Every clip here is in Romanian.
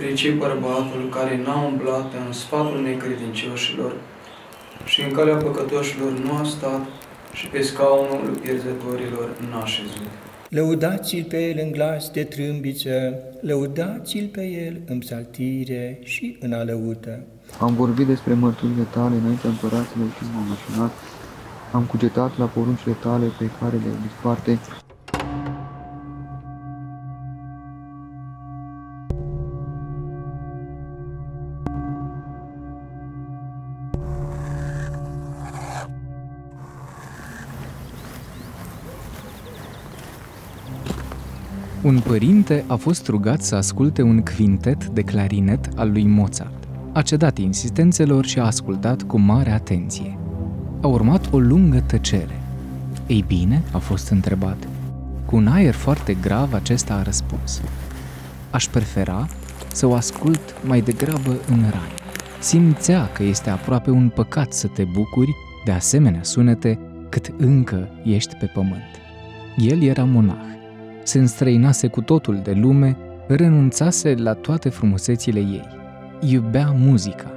Fericit bărbatul care n-a umblat în sfatul necredincioșilor și în calea păcătoșilor nu a stat și pe scaunul pierzătorilor n-a șezut. Lăudați-l pe el în glas de trâmbiță, lăudați-l pe el în psaltire și în alăută. Am vorbit despre mărturile tale înaintea împăraților și m-am mașinat, am cugetat la poruncile tale pe care le-ai disparte. Un părinte a fost rugat să asculte un quintet de clarinet al lui Mozart. A cedat insistențelor și a ascultat cu mare atenție. A urmat o lungă tăcere. "Ei bine?" a fost întrebat. Cu un aer foarte grav, acesta a răspuns: "Aș prefera să o ascult mai degrabă în rai." Simțea că este aproape un păcat să te bucuri de asemenea sunete cât încă ești pe pământ. El era monah. Se înstrăinase cu totul de lume, renunțase la toate frumusețile ei. Iubea muzica.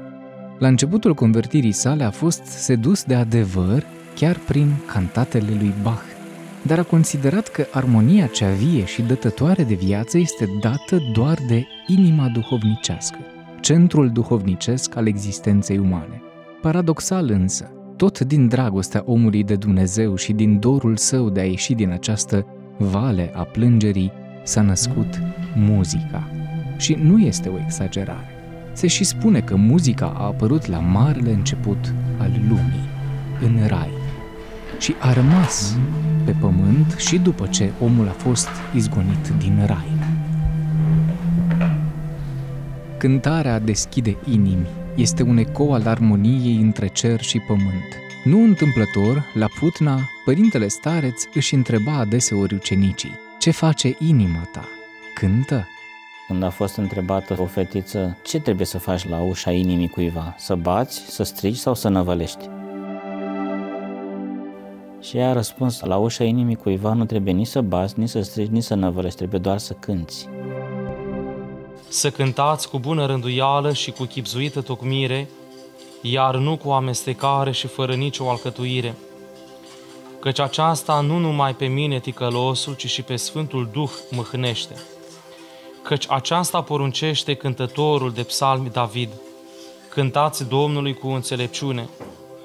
La începutul convertirii sale a fost sedus de adevăr chiar prin cantatele lui Bach, dar a considerat că armonia cea vie și dătătoare de viață este dată doar de inima duhovnicească, centrul duhovnicesc al existenței umane. Paradoxal însă, tot din dragostea omului de Dumnezeu și din dorul său de a ieși din această vale a plângerii s-a născut muzica. Și nu este o exagerare. Se și spune că muzica a apărut la marele început al lumii, în rai, și a rămas pe pământ și după ce omul a fost izgonit din rai. Cântarea deschide inimi, este un ecou al armoniei între cer și pământ. Nu întâmplător, la Putna, părintele stareț își întreba adeseori ucenicii: "Ce face inima ta? Cântă?" Când a fost întrebată o fetiță: "Ce trebuie să faci la ușa inimii cuiva? Să bați, să strigi sau să năvălești?" Și ea a răspuns: "La ușa inimii cuiva nu trebuie nici să bați, nici să strigi, nici să năvălești, trebuie doar să cânți." Să cântați cu bună rânduială și cu chipzuită tocmire, iar nu cu amestecare și fără nicio alcătuire, căci aceasta nu numai pe mine ticălosul, ci și pe Sfântul Duh mă hânește, căci aceasta poruncește cântătorul de psalmi David: cântați Domnului cu înțelepciune.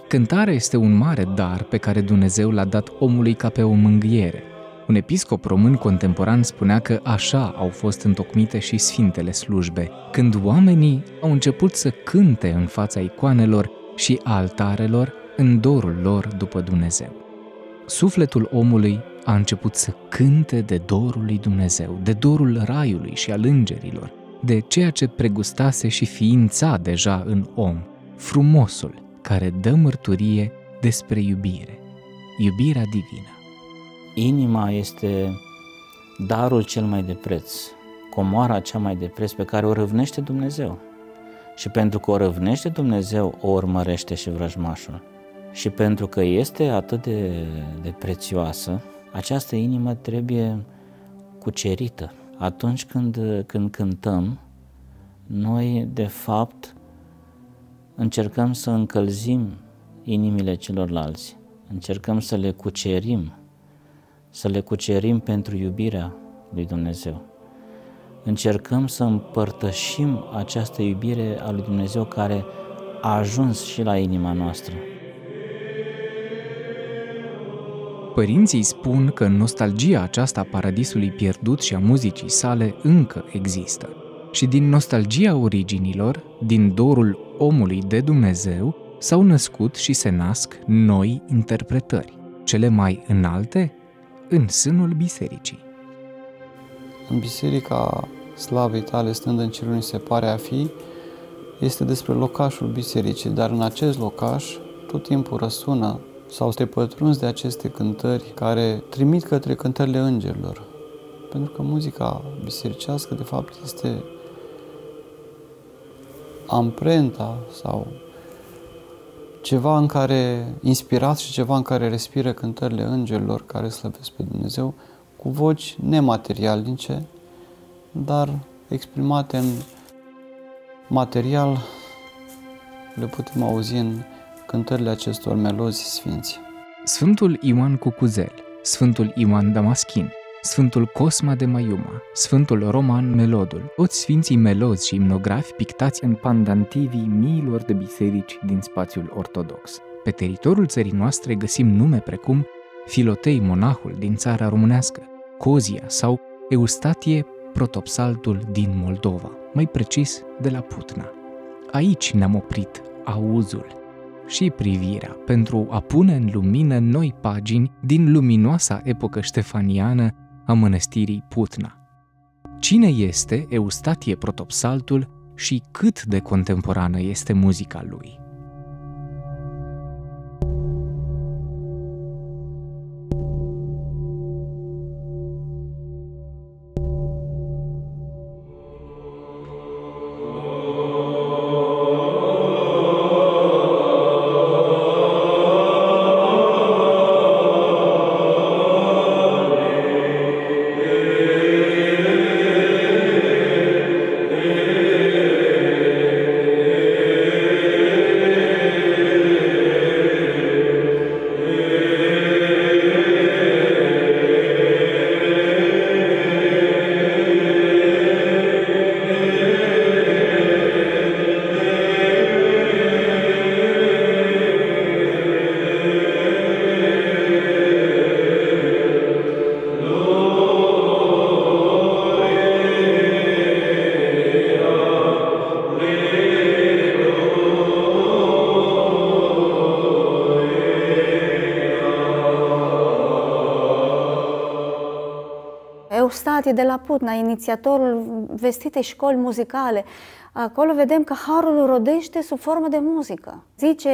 Cântarea este un mare dar pe care Dumnezeu l-a dat omului ca pe o mângâiere. Un episcop român contemporan spunea că așa au fost întocmite și sfintele slujbe, când oamenii au început să cânte în fața icoanelor și a altarelor în dorul lor după Dumnezeu. Sufletul omului a început să cânte de dorul lui Dumnezeu, de dorul raiului și al îngerilor, de ceea ce pregustase și ființa deja în om, frumosul care dă mărturie despre iubire, iubirea divină. Inima este darul cel mai de preț, comoara cea mai de preț pe care o râvnește Dumnezeu. Și pentru că o râvnește Dumnezeu, o urmărește și vrăjmașul. Și pentru că este atât de prețioasă, această inimă trebuie cucerită. Atunci când cântăm, noi de fapt încercăm să încălzim inimile celorlalți, încercăm să le cucerim, să le cucerim pentru iubirea lui Dumnezeu. Încercăm să împărtășim această iubire a lui Dumnezeu care a ajuns și la inima noastră. Părinții spun că nostalgia aceasta a paradisului pierdut și a muzicii sale încă există. Și din nostalgia originilor, din dorul omului de Dumnezeu, s-au născut și se nasc noi interpretări, cele mai înalte în sânul bisericii. În biserica slavei tale, stând în cerul, ni se pare a fi, este despre locașul bisericii, dar în acest locaș tot timpul răsună sau te pătrunzi de aceste cântări care trimit către cântările îngerilor. Pentru că muzica bisericească, de fapt, este amprenta sau ceva în care inspirați și ceva în care respiră cântările îngerilor care slăvesc pe Dumnezeu cu voci nematerialnice, dar exprimate în material le putem auzi în cântările acestor melodii sfinți. Sfântul Ioan Cucuzel, Sfântul Ioan Damaschin, Sfântul Cosma de Maiuma, Sfântul Roman Melodul, toți sfinții melozi și imnografi pictați în pandantivii miilor de biserici din spațiul ortodox. Pe teritoriul țării noastre găsim nume precum Filotei Monahul din țara românească, Cozia sau Eustatie Protopsaltul din Moldova, mai precis de la Putna. Aici ne-am oprit auzul și privirea pentru a pune în lumină noi pagini din luminoasa epocă ștefaniană a mănăstirii Putna. Cine este Eustatie Protopsaltul și cât de contemporană este muzica lui? Eustatie de la Putna, inițiatorul vestitei școli muzicale. Acolo vedem că harul rodește sub formă de muzică. Zice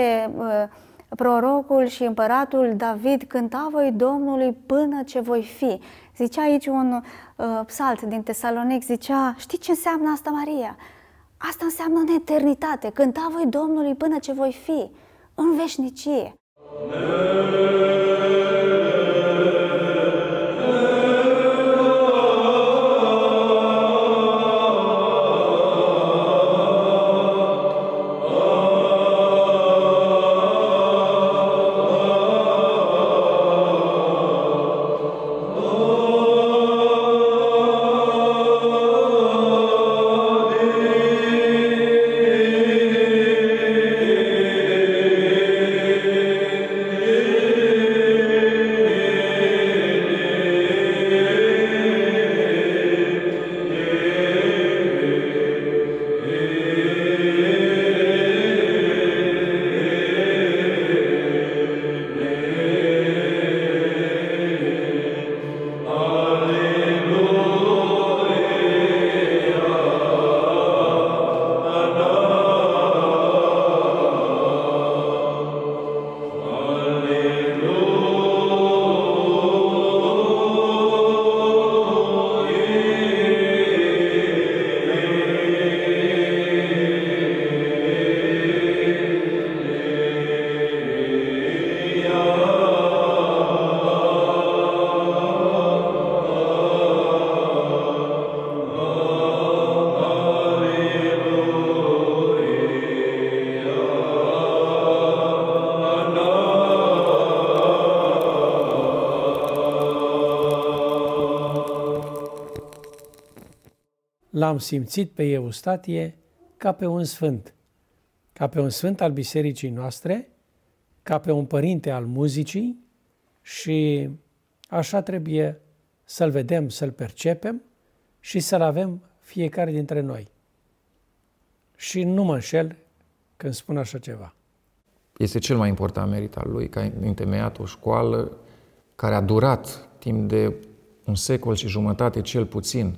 prorocul și împăratul David, cânta voi Domnului până ce voi fi. Zicea aici un psalt din Tesalonic, zicea, știi ce înseamnă asta, Maria? Asta înseamnă în eternitate, cânta voi Domnului până ce voi fi, în veșnicie. L-am simțit pe Eustatie ca pe un sfânt, ca pe un sfânt al bisericii noastre, ca pe un părinte al muzicii și așa trebuie să-l vedem, să-l percepem și să-l avem fiecare dintre noi. Și nu mă înșel când spun așa ceva. Este cel mai important merit al lui, că a întemeiat o școală care a durat timp de un secol și jumătate cel puțin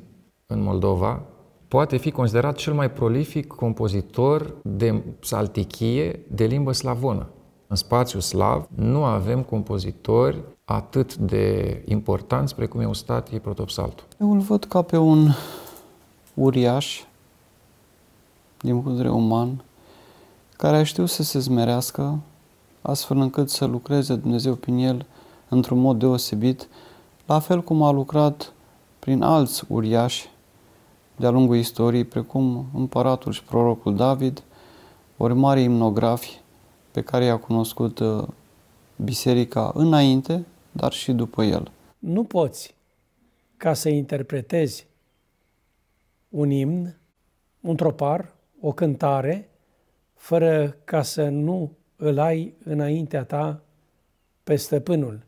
în Moldova, poate fi considerat cel mai prolific compozitor de psaltichie de limbă slavonă. În spațiul slav nu avem compozitori atât de importanți precum Eustatie Protopsaltul. Eu îl văd ca pe un uriaș, din punct de vedere uman, care a știut să se zmerească, astfel încât să lucreze Dumnezeu prin el într-un mod deosebit, la fel cum a lucrat prin alți uriași de-a lungul istoriei, precum împăratul și prorocul David, ori mari imnografi pe care i-a cunoscut biserica înainte, dar și după el. Nu poți, ca să interpretezi un imn, un tropar, o cântare, fără ca să nu îl ai înaintea ta pe stăpânul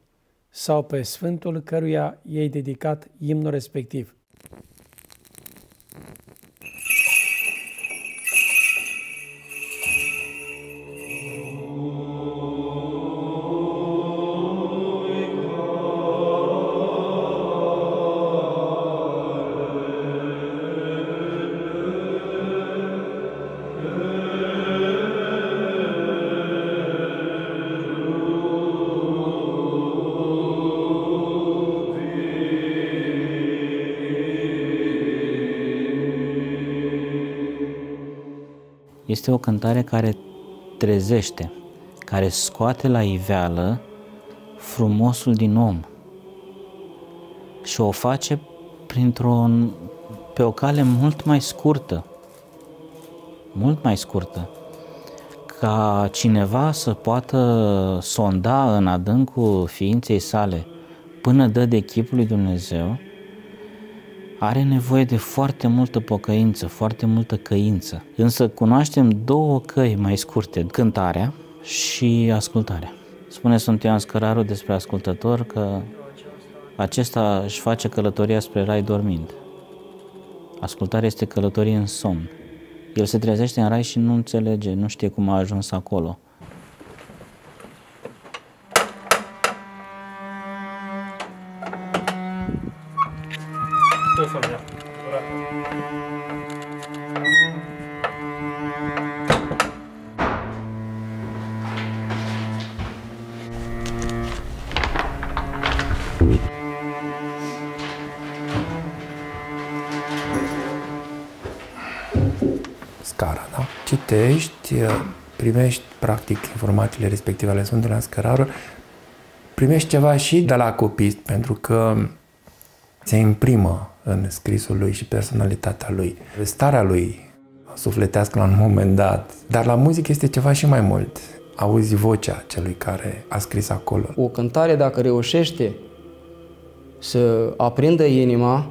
sau pe sfântul căruia i-ai dedicat imnul respectiv. Este o cântare care trezește, care scoate la iveală frumosul din om și o face pe o cale mult mai scurtă, ca cineva să poată sonda în adâncul ființei sale până dă de chipul lui Dumnezeu, are nevoie de foarte multă pocăință, foarte multă căință. Însă cunoaștem două căi mai scurte, cântarea și ascultarea. Spune Sfântul Ioan Scăraru despre ascultător că acesta își face călătoria spre rai dormind. Ascultarea este călătorie în somn. El se trezește în rai și nu înțelege, nu știe cum a ajuns acolo. Scara, da? Citești, primești practic informațiile respective ale Sfântului Ioan Scăraru, primești ceva și de la copist, pentru că se imprimă în scrisul lui și personalitatea lui, starea lui sufletească la un moment dat. Dar la muzică este ceva și mai mult. Auzi vocea celui care a scris acolo. O cântare, dacă reușește să aprindă inima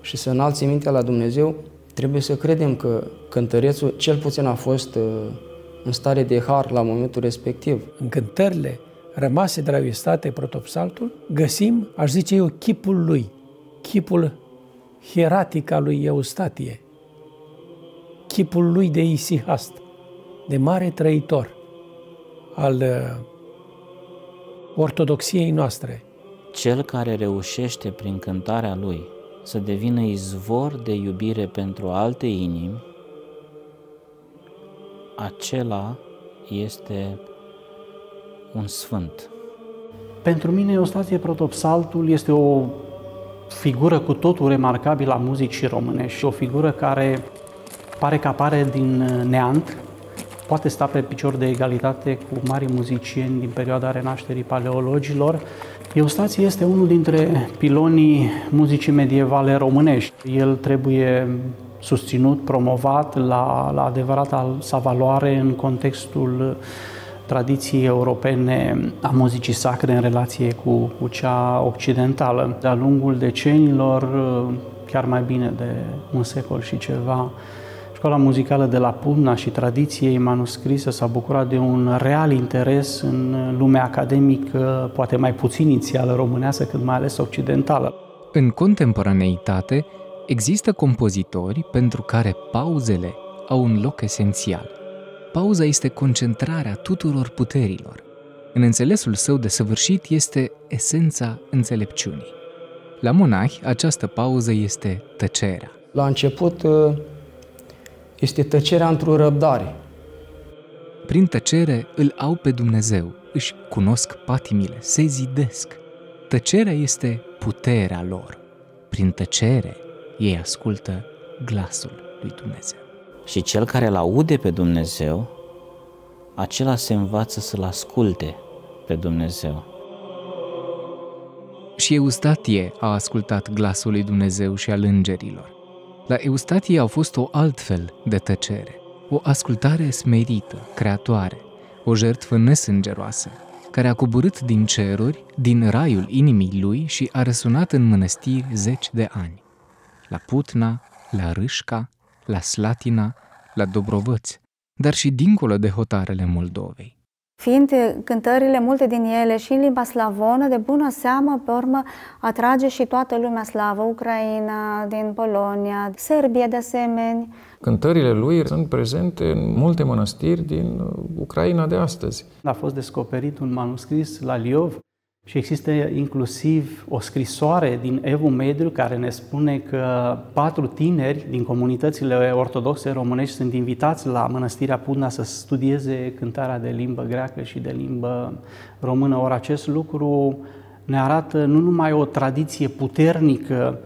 și să înalți mintea la Dumnezeu, trebuie să credem că cântărețul cel puțin a fost în stare de har la momentul respectiv. În cântările rămase de la Iustate Protopsaltul, găsim, aș zice eu, chipul lui, chipul hieratic al lui Eustatie, chipul lui de isihast, de mare trăitor al ortodoxiei noastre. Cel care reușește prin cântarea lui să devină izvor de iubire pentru alte inimi, acela este un sfânt. Pentru mine, Eustatie Protopsaltul este o figură cu totul remarcabilă a muzicii românești, o figură care pare că apare din neant, poate sta pe picior de egalitate cu mari muzicieni din perioada renașterii paleologilor. Eustație este unul dintre pilonii muzicii medievale românești. El trebuie susținut, promovat la adevărata sa valoare în contextul tradiției europene a muzicii sacre în relație cu cea occidentală. De-a lungul decenilor, chiar mai bine de un secol și ceva, Școala muzicală de la Pumna și tradiției manuscrisă s-a bucurat de un real interes în lumea academică, poate mai puțin inițială românească, cât mai ales occidentală. În contemporaneitate, există compozitori pentru care pauzele au un loc esențial. Pauza este concentrarea tuturor puterilor. În înțelesul său desăvârșit este esența înțelepciunii. La monahi, această pauză este tăcerea. La început este tăcerea într-o răbdare. Prin tăcere îl au pe Dumnezeu, își cunosc patimile, se zidesc. Tăcerea este puterea lor. Prin tăcere ei ascultă glasul lui Dumnezeu. Și cel care îl aude pe Dumnezeu, acela se învață să-L asculte pe Dumnezeu. Și Eustatie a ascultat glasul lui Dumnezeu și al îngerilor. La Eustatie a fost o altfel de tăcere, o ascultare smerită, creatoare, o jertfă nesângeroasă, care a coborât din ceruri, din raiul inimii lui și a răsunat în mănăstiri 10 de ani. La Putna, la Râșca, la Slatina, la Dobrovăț, dar și dincolo de hotarele Moldovei. Fiind cântările, multe din ele, și în limba slavonă, de bună seamă, pe urmă, atrage și toată lumea slavă, Ucraina, din Polonia, Serbia de asemenea. Cântările lui sunt prezente în multe mănăstiri din Ucraina de astăzi. A fost descoperit un manuscris la Liov și există inclusiv o scrisoare din Evu Mediu care ne spune că 4 tineri din comunitățile ortodoxe românești sunt invitați la Mănăstirea Putna să studieze cântarea de limbă greacă și de limbă română. Ori acest lucru ne arată nu numai o tradiție puternică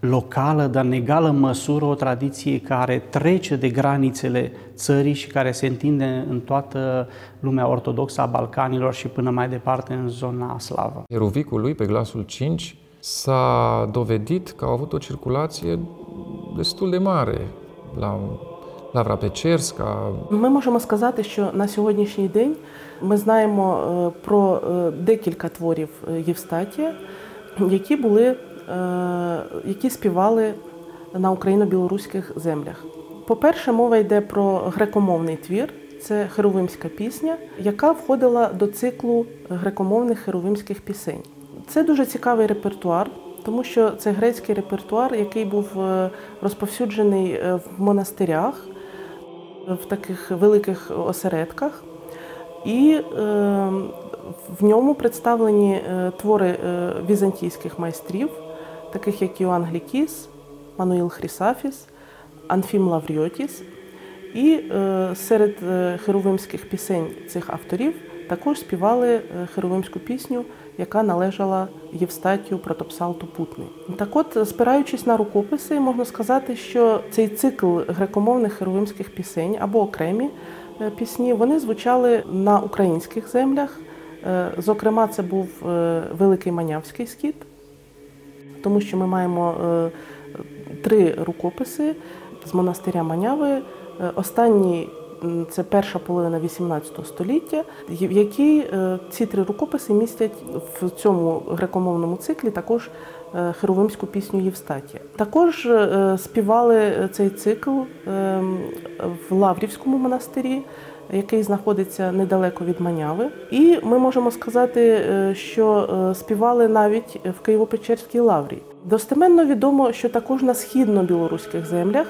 locală, dar în egală măsură o tradiție care trece de granițele țării și care se întinde în toată lumea ortodoxă a Balcanilor și până mai departe în zona slavă. Eruvicul lui, pe glasul 5, s-a dovedit că a avut o circulație destul de mare la Лавра-Печерска. Мы можем сказать, что на сегодняшний день мы знаем про декілька творів Євстатія, які були які співали на україно-білоруських землях. По-перше, мова йде про грекомовний твір, це херувимська пісня, яка входила до циклу грекомовних херувимських пісень. Це дуже цікавий репертуар, тому що це грецький репертуар, який був розповсюджений в монастирях, в таких великих осередках. І в ньому представлені твори візантійських майстрів, таких як Іоанн Глікіс, Мануїл Хрісафіс, Анфім Лавріотіс. І серед херувимських пісень цих авторів також співали херувимську пісню, яка належала Євстатію протопсалту Путний. Так от, спираючись на рукописи, можна сказати, що цей цикл грекомовних херувимських пісень або окремі пісні, вони звучали на українських землях. Зокрема, це був Великий Манявський схід, тому що ми маємо 3 рукописи з монастиря Маняви. Останній – це перша половина XVIII століття, які ці 3 рукописи містять в цьому грекомовному циклі також херувимську пісню Євстатія. Також співали цей цикл в Лаврівському монастирі, який знаходиться недалеко від Маняви. І ми можемо сказати, що співали навіть в Києво-Печерській лаврі. Достеменно відомо, що також на східно-білоруських землях,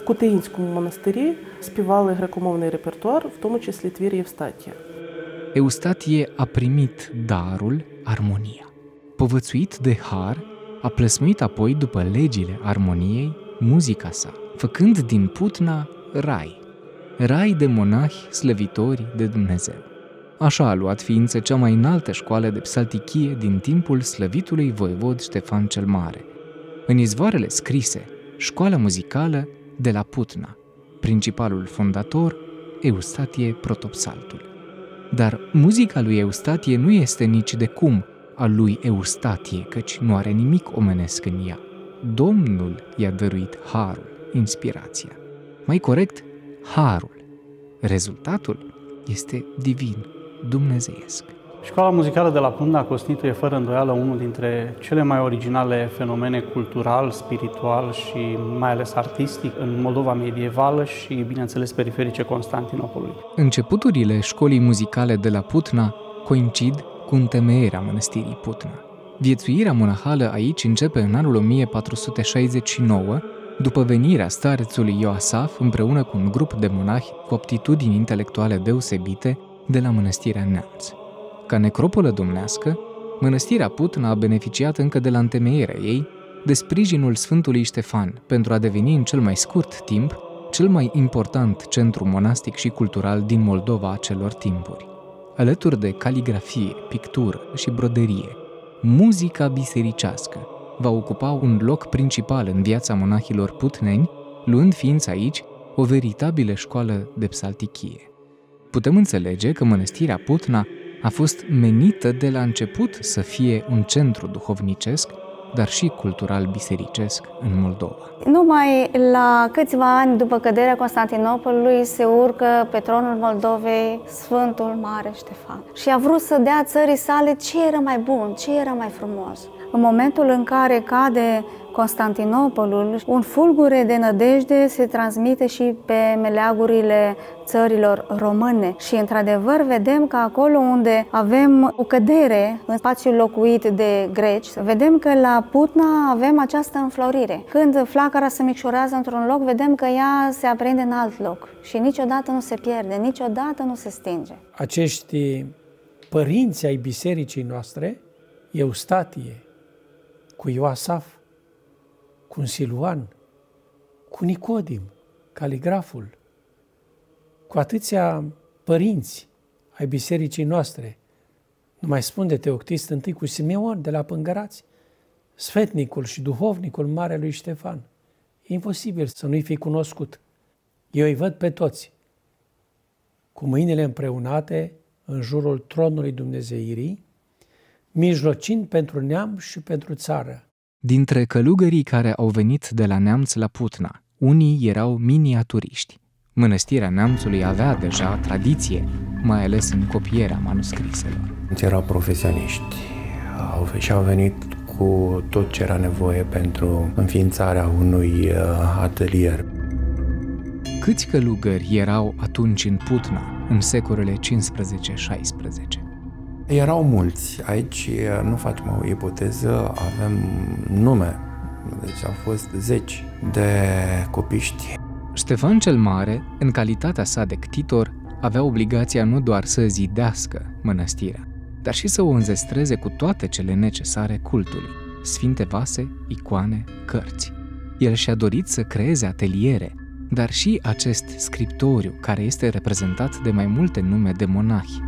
в Кутеїнському монастирі, співали грекомовний репертуар, в тому числі твір Євстатія. Eustatie a primit darul armonia. Povățuit de har, a plăsmuit apoi după legile armoniei muzica sa, făcând din Putna rai. Rai de monahi slăvitori de Dumnezeu. Așa a luat ființă cea mai înaltă școală de psaltichie din timpul slăvitului voievod Ștefan cel Mare. În izvoarele scrise, școala muzicală de la Putna, principalul fondator Eustatie Protopsaltul. Dar muzica lui Eustatie nu este nici de cum a lui Eustatie, căci nu are nimic omenesc în ea. Domnul i-a dăruit harul, inspirația. Mai corect, harul. Rezultatul este divin, dumnezeiesc. Școala muzicală de la Putna constituie fără îndoială unul dintre cele mai originale fenomene cultural, spiritual și mai ales artistic în Moldova medievală și, bineînțeles, periferice Constantinopolului. Începuturile școlii muzicale de la Putna coincid cu întemeierea mănăstirii Putna. Viețuirea monahală aici începe în anul 1469, după venirea starețului Ioasaf împreună cu un grup de monahi cu aptitudini intelectuale deosebite de la Mănăstirea Neamț. Ca necropolă domnească, Mănăstirea Putna a beneficiat încă de la întemeierea ei de sprijinul Sfântului Ștefan pentru a deveni în cel mai scurt timp cel mai important centru monastic și cultural din Moldova a celor timpuri. Alături de caligrafie, pictură și broderie, muzica bisericească va ocupa un loc principal în viața monahilor putneni, luând ființă aici o veritabilă școală de psaltichie. Putem înțelege că Mănăstirea Putna a fost menită de la început să fie un centru duhovnicesc, dar și cultural bisericesc în Moldova. Numai la câțiva ani după căderea Constantinopolului se urcă pe tronul Moldovei Sfântul Mare Ștefan și a vrut să dea țării sale ce era mai bun, ce era mai frumos. În momentul în care cade Constantinopolul, un fulgure de nădejde se transmite și pe meleagurile țărilor române și, într-adevăr, vedem că acolo unde avem o cădere în spațiul locuit de greci, vedem că la Putna avem această înflorire. Când flacăra se micșorează într-un loc, vedem că ea se aprinde în alt loc și niciodată nu se pierde, niciodată nu se stinge. Acești părinți ai bisericii noastre, Eustatie, cu Ioasaf, cu Siluan, cu Nicodim, caligraful, cu atâția părinți ai bisericii noastre, nu mai spun de Teoctist I, cu Simeon de la Pângărați, sfetnicul și duhovnicul marelui Ștefan. E imposibil să nu-i fi cunoscut. Eu îi văd pe toți cu mâinile împreunate în jurul tronului Dumnezeirii, mijlocind pentru neam și pentru țară. Dintre călugării care au venit de la Neamț la Putna, unii erau miniaturiști. Mănăstirea Neamțului avea deja tradiție, mai ales în copierea manuscriselor. Erau profesioniști și au venit cu tot ce era nevoie pentru înființarea unui atelier. Câți călugări erau atunci în Putna, în secolele 15-16? Erau mulți. Aici nu facem o ipoteză, avem nume. Deci au fost zeci de copiști. Ștefan cel Mare, în calitatea sa de ctitor, avea obligația nu doar să zidească mănăstirea, dar și să o înzestreze cu toate cele necesare cultului: sfinte vase, icoane, cărți. El și-a dorit să creeze ateliere, dar și acest scriptoriu, care este reprezentat de mai multe nume de monahi.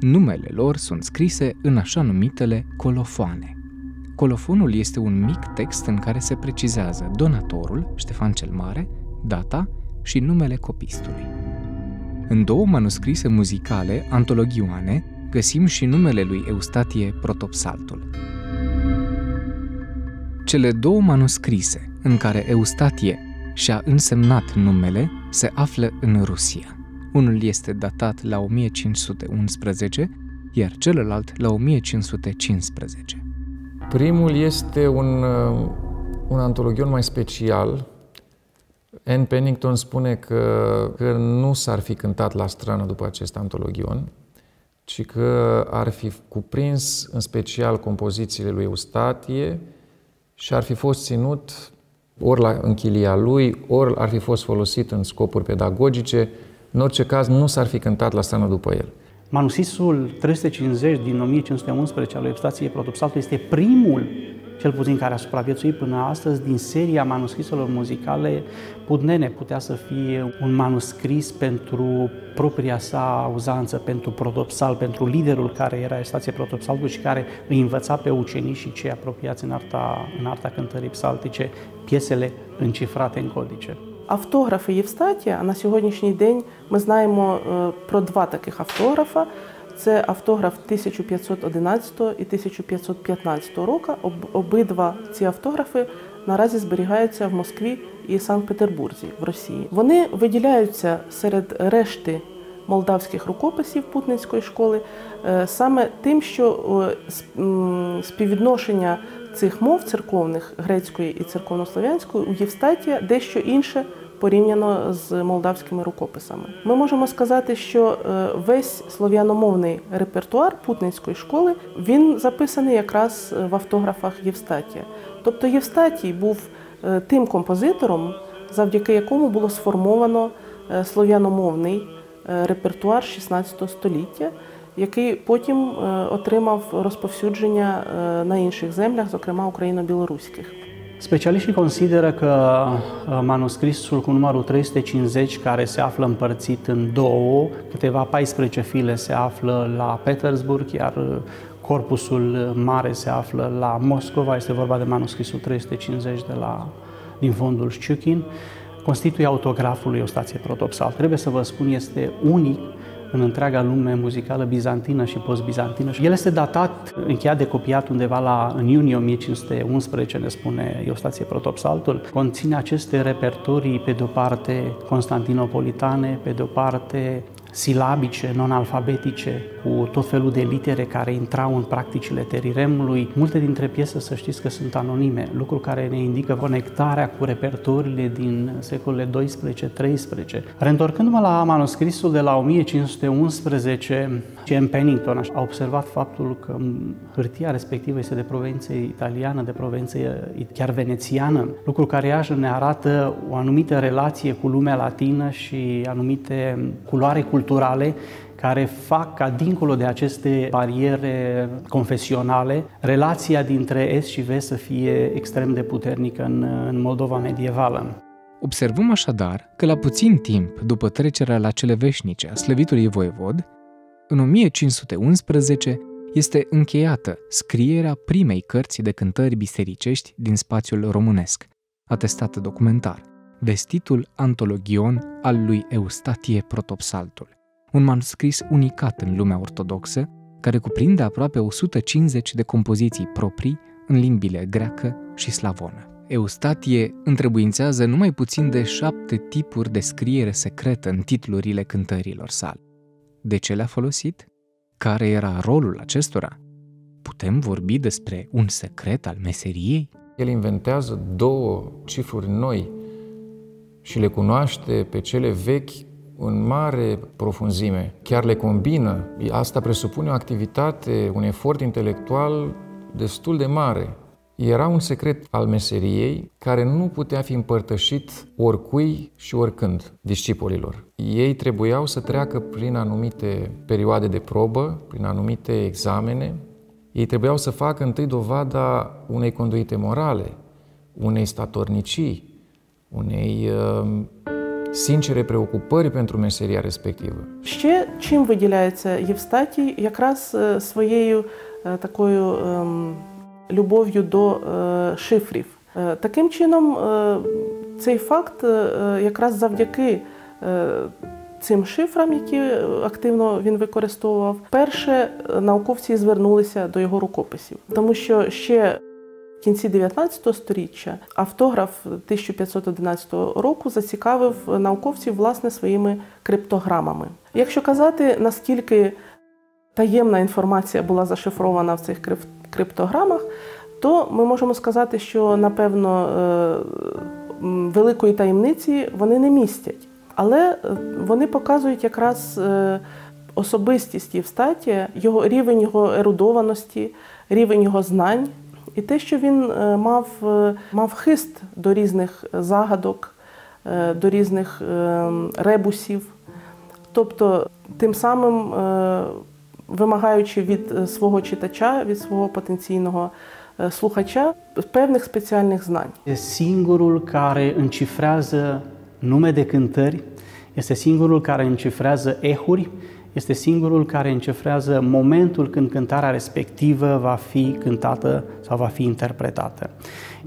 Numele lor sunt scrise în așa numitele colofoane. Colofonul este un mic text în care se precizează donatorul, Ștefan cel Mare, data și numele copistului. În două manuscrise muzicale, antologioane, găsim și numele lui Eustatie Protopsaltul. Cele două manuscrise în care Eustatie și-a însemnat numele se află în Rusia. Unul este datat la 1511, iar celălalt la 1515. Primul este un antologion mai special. Anne Pennington spune că nu s-ar fi cântat la strană după acest antologion, ci că ar fi cuprins în special compozițiile lui Eustatie și ar fi fost ținut ori la închilia lui, ori ar fi fost folosit în scopuri pedagogice. În orice caz, nu s-ar fi cântat la strană după el. Manuscrisul 350 din 1511 al lui Eustatie Protopsaltul este primul, cel puțin, care a supraviețuit până astăzi din seria manuscriselor muzicale putnene. Putea să fie un manuscris pentru propria sa uzanță, pentru protopsal, pentru liderul care era Eustatie Protopsaltul și care îi învăța pe ucenici și cei apropiați în arta cântării psaltice piesele încifrate în codice. Автографы Евстатия, на сьогоднішній день ми знаємо про два таких автографа. Це автограф 1511 і 1515 року. Обидва ці автографи наразі зберігаються в Москві і Санкт-Петербурзі, в Росії. Вони виділяються серед решти молдавських рукописів Путненської школи саме тим, що співвідношення цих мов церковних, грецької і церковнослов'янської, у Євстатія дещо інше порівняно з молдавськими рукописами. Ми можемо сказати, що весь слов'яномовний репертуар Путненської школи, він записаний якраз в автографах Євстатія. Тобто Євстатій був тим композитором, завдяки якому було сформовано слов'яномовний репертуар 16 століття, який потім отримав розповсюдження на інших землях, зокрема україно-білоруських. Specialiștii consideră că manuscrisul cu numărul 350, care se află împărțit în două, câteva 14 file se află la Petersburg, iar corpusul mare se află la Moscova, este vorba de manuscrisul 350 din fondul Shchukin, constituie autograful lui Eustatie Protopsalt. Trebuie să vă spun, este unic în întreaga lume muzicală bizantină și post-bizantină. El este datat, încheiat de copiat undeva în iunie 1511, ne spune Eustație Protopsaltul. Conține aceste repertorii, pe de-o parte constantinopolitane, pe de-o parte silabice, non-alfabetice, cu tot felul de litere care intrau în practicile teriremului. Multe dintre piese, să știți că sunt anonime, lucru care ne indică conectarea cu repertoriile din secolele 12-13. Reîntorcându-mă la manuscrisul de la 1511, C.M. Pennington a observat faptul că hârtia respectivă este de proveniență italiană, de proveniență chiar venețiană, lucru care iarăși ne arată o anumită relație cu lumea latină și anumite culoare culturale care fac ca, dincolo de aceste bariere confesionale, relația dintre Est și Vest să fie extrem de puternică în Moldova medievală. Observăm așadar că la puțin timp după trecerea la cele veșnice a slăvitului voievod, în 1511 este încheiată scrierea primei cărți de cântări bisericești din spațiul românesc, atestată documentar, Vestitul Antologion al lui Eustatie Protopsaltul, un manuscris unicat în lumea ortodoxă, care cuprinde aproape 150 de compoziții proprii în limbile greacă și slavonă. Eustatie întrebuințează numai puțin de 7 tipuri de scriere secretă în titlurile cântărilor sale. De ce le-a folosit? Care era rolul acestora? Putem vorbi despre un secret al meseriei? El inventează 2 cifruri noi și le cunoaște pe cele vechi în mare profunzime. Chiar le combină. Asta presupune o activitate, un efort intelectual destul de mare. Era un secret al meseriei care nu putea fi împărtășit oricui și oricând discipolilor. Ei trebuiau să treacă prin anumite perioade de probă, prin anumite examene. Ei trebuiau să facă întâi dovada unei conduite morale, unei statornicii, unei sincere preocupări pentru meseria respectivă. Și чим выделяется Евстатий как раз своей такой любовью до шифрів. Таким чином цей факт якраз завдяки цим шифрам, які активно він використовував, перше науковці звернулися до його рукописів, тому що ще в кінці 19 століття автограф 1511 року зацікавив науковців, власне, своїми криптограмами. Якщо казати, наскільки таємна інформація була зашифрована в цих криптограмах, то ми можемо сказати, що, напевно, великої таємниці вони не містять. Але вони показують якраз особистість Євстатія, його рівень його ерудованості, рівень його знань, і те, що він мав хист до різних загадок, до різних ребусів, тобто тим самим вимагаючи від свого читача, від свого потенційного слухача певних спеціальних знань. Singurul care încifrează nume de cântări, este singurul care încifrează ehuri, este singurul care încifrează momentul când cântarea respectivă va fi cântată sau va fi interpretată.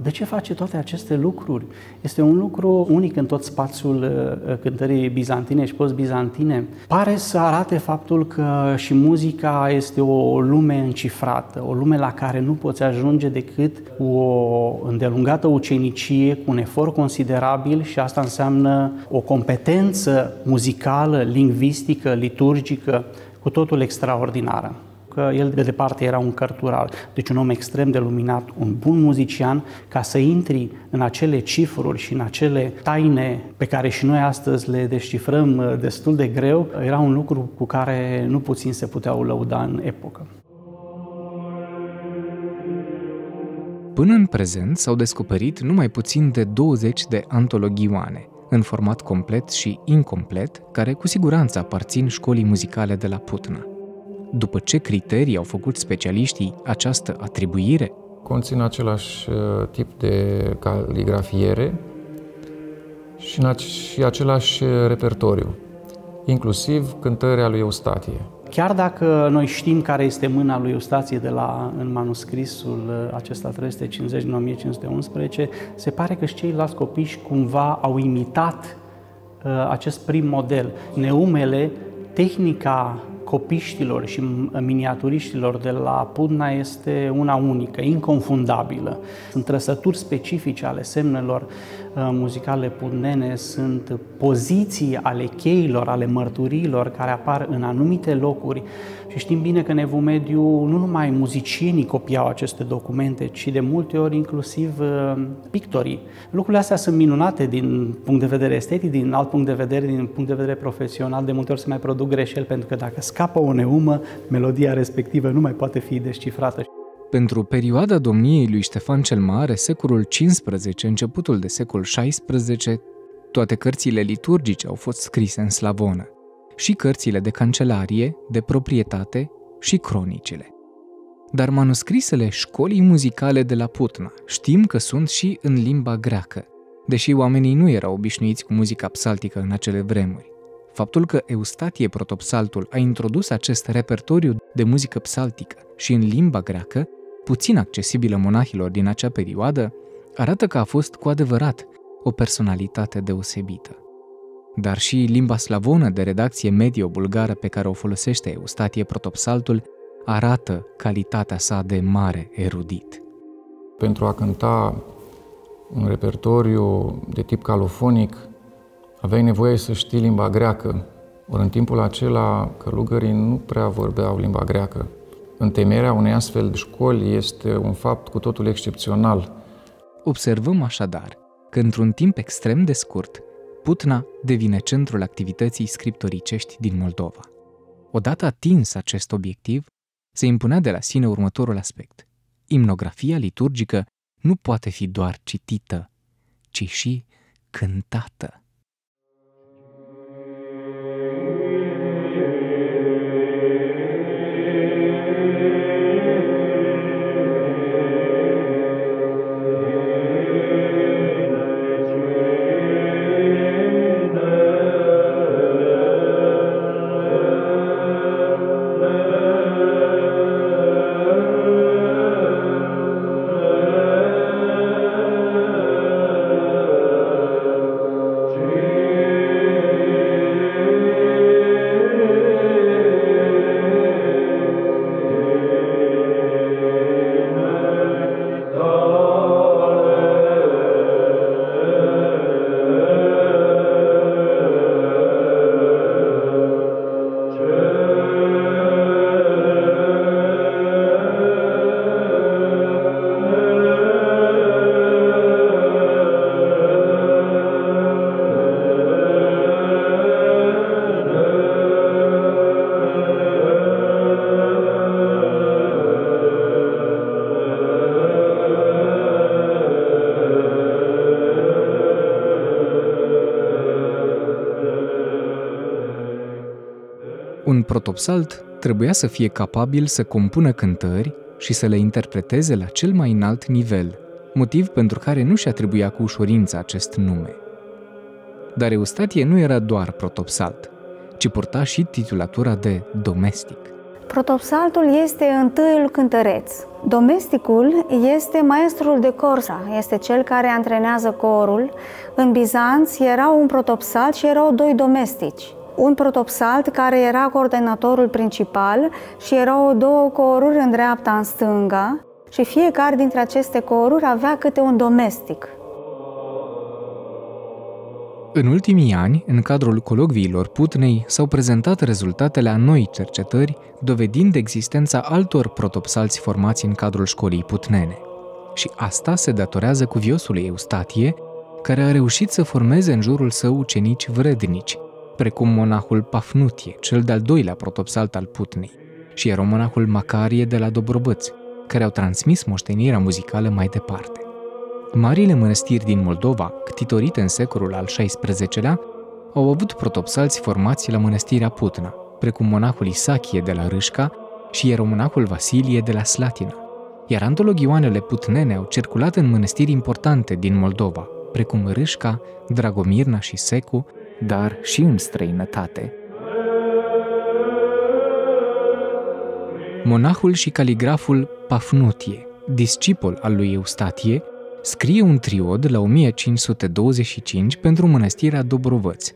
De ce face toate aceste lucruri? Este un lucru unic în tot spațiul cântării bizantine și post-bizantine. Pare să arate faptul că și muzica este o lume încifrată, o lume la care nu poți ajunge decât cu o îndelungată ucenicie, cu un efort considerabil, și asta înseamnă o competență muzicală, lingvistică, liturgică, cu totul extraordinară. Că el de departe era un cărturar, deci un om extrem de luminat, un bun muzician. Ca să intri în acele cifruri și în acele taine pe care și noi astăzi le descifrăm destul de greu, era un lucru cu care nu puțin se puteau lăuda în epocă. Până în prezent s-au descoperit numai puțin de 20 de antologioane, în format complet și incomplet, care cu siguranță aparțin școlii muzicale de la Putna. După ce criterii au făcut specialiștii această atribuire? Conțin același tip de caligrafiere și același repertoriu, inclusiv cântărea lui Eustatie. Chiar dacă noi știm care este mâna lui Eustatie în manuscrisul acesta 350 din 1511, se pare că și ceilalți copiși cumva au imitat acest prim model. Neumele Tehnica copiștilor și miniaturiștilor de la Putna este una unică, inconfundabilă. Sunt trăsături specifice ale semnelor muzicale putnene, sunt poziții ale cheilor, ale mărturiilor care apar în anumite locuri și știm bine că în Evul Mediu nu numai muzicienii copiau aceste documente, ci de multe ori inclusiv pictorii. Lucrurile astea sunt minunate din punct de vedere estetic, din alt punct de vedere, din punct de vedere profesional, de multe ori se mai produc greșeli pentru că dacă scapă o neumă, melodia respectivă nu mai poate fi descifrată. Pentru perioada domniei lui Ștefan cel Mare, secolul XV, începutul de secol XVI, toate cărțile liturgice au fost scrise în slavonă, și cărțile de cancelarie, de proprietate și cronicile. Dar manuscrisele școlii muzicale de la Putna știm că sunt și în limba greacă, deși oamenii nu erau obișnuiți cu muzica psaltică în acele vremuri. Faptul că Eustatie Protopsaltul a introdus acest repertoriu de muzică psaltică și în limba greacă, puțin accesibilă monahilor din acea perioadă, arată că a fost cu adevărat o personalitate deosebită. Dar și limba slavonă de redacție medio-bulgară pe care o folosește Eustatie Protopsaltul arată calitatea sa de mare erudit. Pentru a cânta un repertoriu de tip calofonic, aveai nevoie să știi limba greacă, ori în timpul acela călugării nu prea vorbeau limba greacă. Întemeierea unei astfel de școli este un fapt cu totul excepțional. Observăm așadar că într-un timp extrem de scurt, Putna devine centrul activității scriptoricești din Moldova. Odată atins acest obiectiv, se impunea de la sine următorul aspect. Imnografia liturgică nu poate fi doar citită, ci și cântată. Un protopsalt trebuia să fie capabil să compună cântări și să le interpreteze la cel mai înalt nivel, motiv pentru care nu și atribuia cu ușurință acest nume. Dar Eustatie nu era doar protopsalt, ci purta și titulatura de domestic. Protopsaltul este întâiul cântăreț. Domesticul este maestrul de corsa, este cel care antrenează corul. În Bizanț era un protopsalt și erau doi domestici. Un protopsalt care era coordonatorul principal și erau două coruri în dreapta, în stânga și fiecare dintre aceste coruri avea câte un domestic. În ultimii ani, în cadrul colocviilor Putnei, s-au prezentat rezultatele a noi cercetări, dovedind existența altor protopsalți formați în cadrul școlii putnene. Și asta se datorează cuviosului Eustatie, care a reușit să formeze în jurul său ucenici vrednici, precum monahul Pafnutie, cel de-al doilea protopsalt al Putnei, și era monahul Macarie de la Dobrobăț, care au transmis moștenirea muzicală mai departe. Marile mănăstiri din Moldova, ctitorite în secolul al XVI-lea, au avut protopsalți formați la mănăstirea Putna, precum monahul Isachie de la Râșca și ieromonahul Vasilie de la Slatina, iar antologioanele putnene au circulat în mănăstiri importante din Moldova, precum Râșca, Dragomirna și Secu, dar și în străinătate. Monahul și caligraful Pafnutie, discipol al lui Eustatie, scrie un triod la 1525 pentru mănăstirea Dobrovăț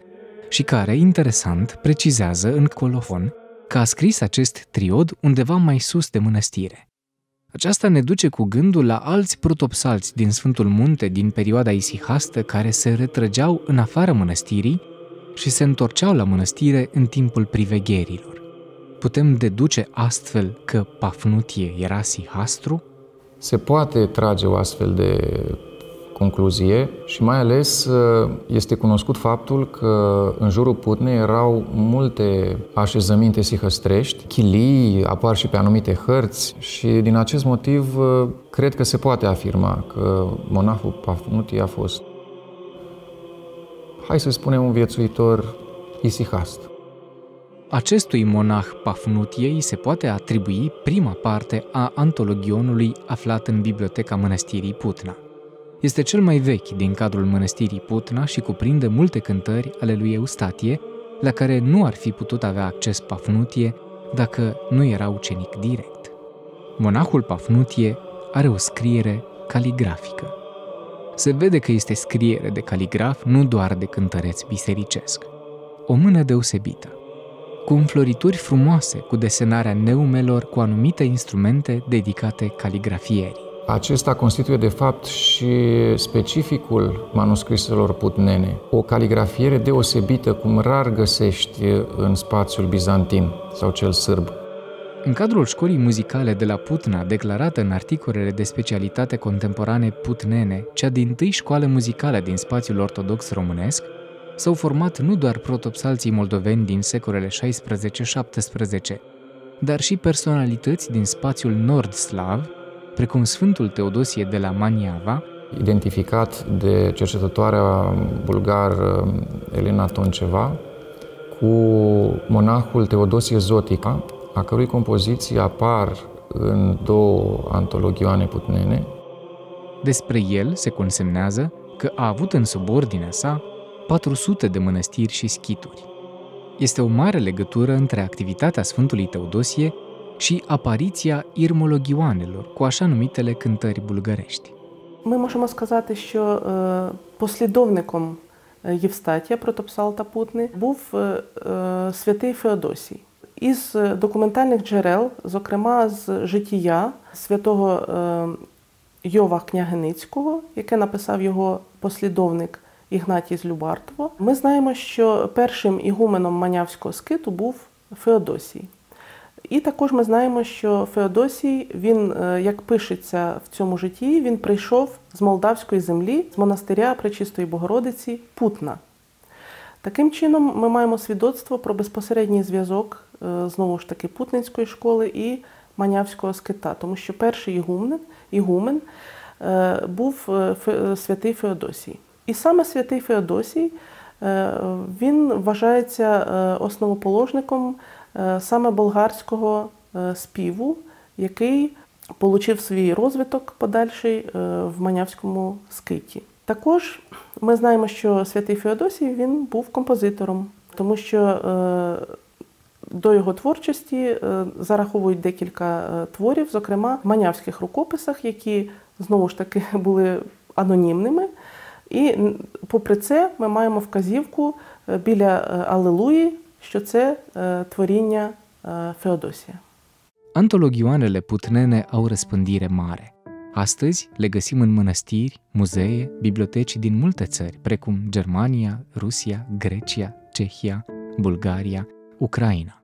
și care, interesant, precizează în colofon că a scris acest triod undeva mai sus de mănăstire. Aceasta ne duce cu gândul la alți protopsalți din Sfântul Munte din perioada isihastă care se retrăgeau în afara mănăstirii și se întorceau la mănăstire în timpul privegherilor. Putem deduce astfel că Pafnutie era sihastru? Se poate trage o astfel de concluzie și mai ales este cunoscut faptul că în jurul Putnei erau multe așezăminte sihăstrești, chilii apar și pe anumite hărți și din acest motiv cred că se poate afirma că monahul Pafnutie a fost, hai să spunem, un viețuitor isihast. Acestui monah Pafnutie se poate atribui prima parte a antologionului aflat în biblioteca mănăstirii Putna. Este cel mai vechi din cadrul mănăstirii Putna și cuprinde multe cântări ale lui Eustatie, la care nu ar fi putut avea acces Pafnutie dacă nu era ucenic direct. Monahul Pafnutie are o scriere caligrafică. Se vede că este scriere de caligraf, nu doar de cântăreț bisericesc. O mână deosebită, cu înflorituri frumoase, cu desenarea neumelor, cu anumite instrumente dedicate caligrafierii. Acesta constituie, de fapt, și specificul manuscriselor putnene. O caligrafiere deosebită, cum rar găsești în spațiul bizantin sau cel sârb. În cadrul școlii muzicale de la Putna, declarată în articolele de specialitate contemporane putnene, cea dintâi școală muzicală din spațiul ortodox românesc, s-au format nu doar protopsalții moldoveni din secolele 16-17, dar și personalități din spațiul nord-slav, precum Sfântul Teodosie de la Maniava, identificat de cercetătoarea bulgar Elena Tonceva, cu monahul Teodosie Zotica, a cărui compoziții apar în două antologioane putnene. Despre el se consemnează că a avut în subordinea sa 400 de mănăstiri și schituri. Este o mare legătură între activitatea Sfântului Teodosie și apariția irmologioanelor, cu așa numitele cântări bulgărești. Мы можем сказати, що послідовником Євстатія, протопсалта Путни, був святий Феодосій. Із документальних джерел, зокрема з життя святого Йова Княгиницького, яке написав його послідовник Ігнатій з Любартово, ми знаємо, що першим ігуменом Манявського скиту був Феодосій. І також ми знаємо, що Феодосій, він, як пишеться в цьому житті, він прийшов з молдавської землі, з монастиря Пречистої Богородиці Путна. Таким чином ми маємо свідоцтво про безпосередній зв'язок, знову ж таки, Путненської школи і Манявського скита, тому що перший ігумен був святий Феодосій. І саме святий Феодосій, він вважається основоположником саме болгарського співу, який отримав свій розвиток подальший в Манявському скиті. Також ми знаємо, що святий Феодосій, він був композитором, тому що до його творчості зараховують декілька творів, зокрема в манявських рукописах, які, знову ж таки, були анонімними. І попри це ми маємо вказівку біля Алелуї, що це творіння Феодосія. Antologioanele putnene au răspândire mare. Astăzi le găsim în mănăstiri, muzee, biblioteci din multe țări, precum Germania, Rusia, Grecia, Cehia, Bulgaria, Ucraina.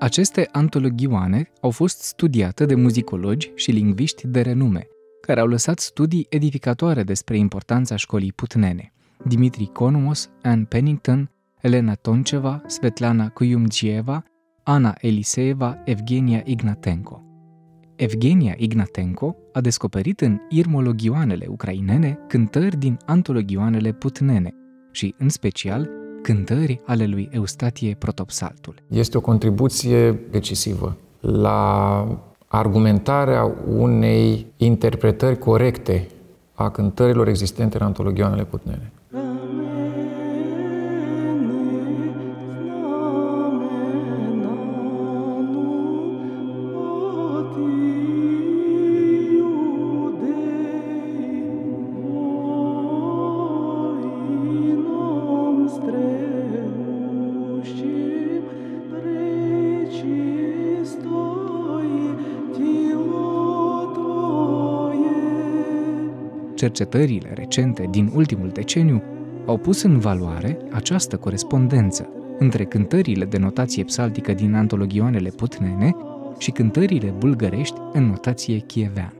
Aceste antologioane au fost studiate de muzicologi și lingviști de renume, care au lăsat studii edificatoare despre importanța școlii putnene. Dimitri Konomos, Anne Pennington, Elena Tonceva, Svetlana Kuyumgieva, Ana Eliseeva, Evgenia Ignatenko. Evgenia Ignatenko a descoperit în irmologioanele ucrainene cântări din antologioanele putnene și, în special, cântări ale lui Eustatie Protopsaltul. Este o contribuție decisivă la argumentarea unei interpretări corecte a cântărilor existente în antologioanele putnene. Trei cercetările recente din ultimul deceniu au pus în valoare această corespondență între cântările de notație psaltică din antologioanele putnene și cântările bulgărești în notație chieveană.